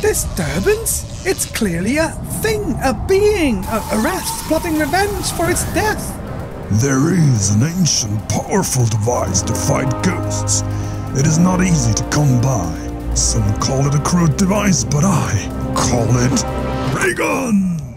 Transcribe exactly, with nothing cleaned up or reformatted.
Disturbance? It's clearly a thing, a being, a, a wrath plotting revenge for its death. There is an ancient, powerful device to fight ghosts. It is not easy to come by. Some call it a crude device, but I call it Raygun!